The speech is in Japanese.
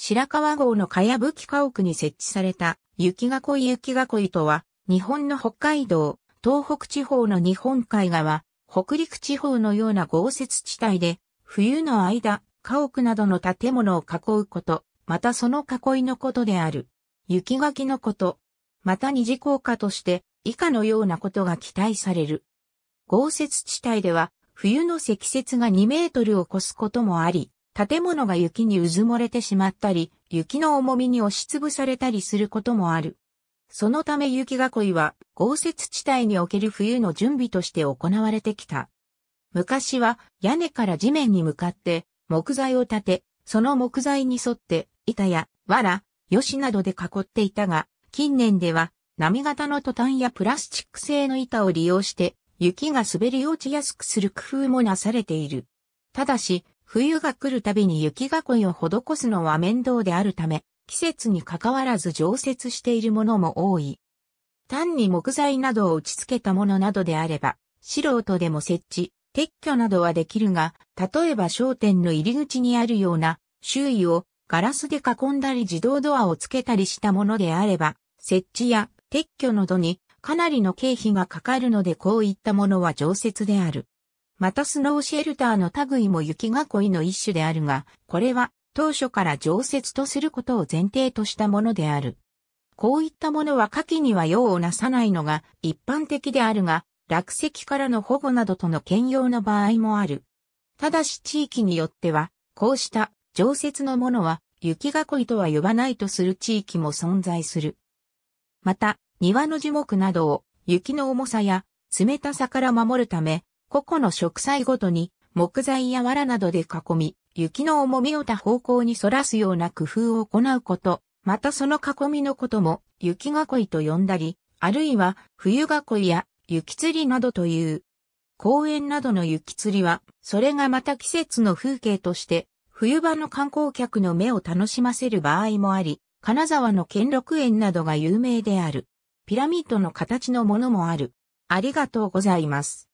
白川郷の茅葺き家屋に設置された雪囲いとは、日本の北海道、東北地方の日本海側、北陸地方のような豪雪地帯で、冬の間、家屋などの建物を囲うこと、またその囲いのことである。雪囲のこと。また二次効果として、以下のようなことが期待される。豪雪地帯では、冬の積雪が2メートルを超すこともあり、建物が雪にうずもれてしまったり、雪の重みに押しつぶされたりすることもある。そのため雪囲いは、豪雪地帯における冬の準備として行われてきた。昔は、屋根から地面に向かって、木材を立て、その木材に沿って、板や、藁、ヨシなどで囲っていたが、近年では、波型のトタンやプラスチック製の板を利用して、雪が滑り落ちやすくする工夫もなされている。ただし、冬が来るたびに雪囲いを施すのは面倒であるため、季節にかかわらず常設しているものも多い。単に木材などを打ち付けたものなどであれば、素人でも設置、撤去などはできるが、例えば商店の入り口にあるような、周囲をガラスで囲んだり自動ドアをつけたりしたものであれば、設置や撤去などにかなりの経費がかかるのでこういったものは常設である。またスノーシェルターの類も雪囲いの一種であるが、これは当初から常設とすることを前提としたものである。こういったものは夏季には用をなさないのが一般的であるが、落石からの保護などとの兼用の場合もある。ただし地域によっては、こうした常設のものは雪囲いとは呼ばないとする地域も存在する。また、庭の樹木などを雪の重さや冷たさから守るため、個々の植栽ごとに木材や藁などで囲み、雪の重みを他方向にそらすような工夫を行うこと、またその囲みのことも雪囲いと呼んだり、あるいは冬囲いや雪吊りなどという。公園などの雪吊りは、それがまた季節の風景として、冬場の観光客の目を楽しませる場合もあり、金沢の兼六園などが有名である。ピラミッドの形のものもある。ありがとうございます。